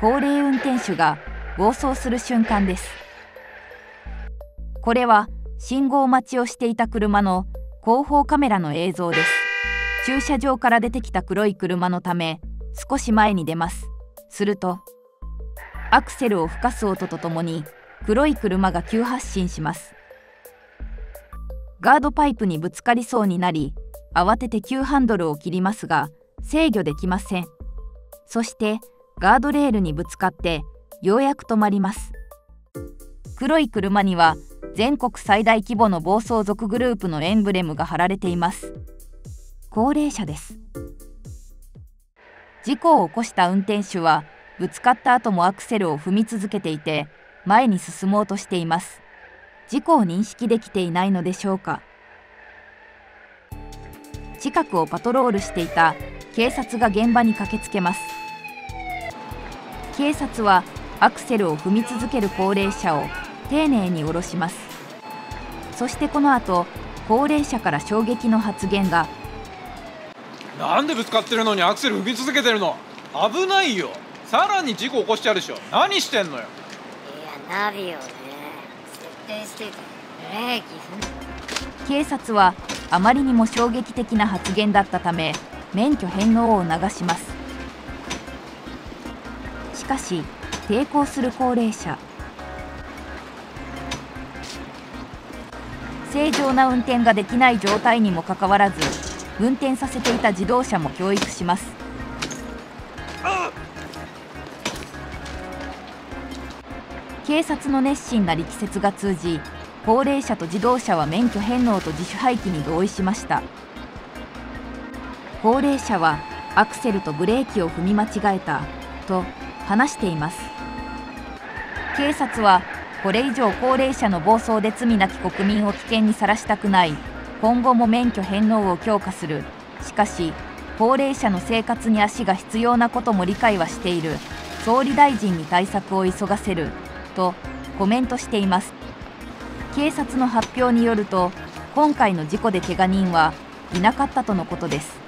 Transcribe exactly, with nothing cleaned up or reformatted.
高齢運転手が暴走する瞬間です。これは信号待ちをしていた車の後方カメラの映像です。駐車場から出てきた黒い車のため少し前に出ます。するとアクセルを吹かす音とともに黒い車が急発進します。ガードパイプにぶつかりそうになり、慌てて急ハンドルを切りますが制御できません。そしてガードレールにぶつかってようやく止まります。黒い車には全国最大規模の暴走族グループのエンブレムが貼られています。高齢者です。事故を起こした運転手はぶつかった後もアクセルを踏み続けていて前に進もうとしています。事故を認識できていないのでしょうか。近くをパトロールしていた警察が現場に駆けつけます。警察はアクセルを踏み続ける高齢者を丁寧に下ろします。そしてこの後、高齢者から衝撃の発言が。なんでぶつかってるのにアクセル踏み続けてるの、危ないよ、さらに事故起こしちゃうでしょ、何してんのよ。いや、ナビをね、設定してたよね。警察はあまりにも衝撃的な発言だったため免許返納を促します。しかし抵抗する高齢者、正常な運転ができない状態にもかかわらず運転させていた自動車も教育します。警察の熱心な力説が通じ高齢者と自動車は免許返納と自主廃棄に同意しました。高齢者はアクセルとブレーキを踏み間違えたと話しています。警察はこれ以上高齢者の暴走で罪なき国民を危険にさらしたくない、今後も免許返納を強化する、しかし高齢者の生活に足が必要なことも理解はしている、総理大臣に対策を急がせるとコメントしています。警察の発表によると今回の事故でけが人はいなかったとのことです。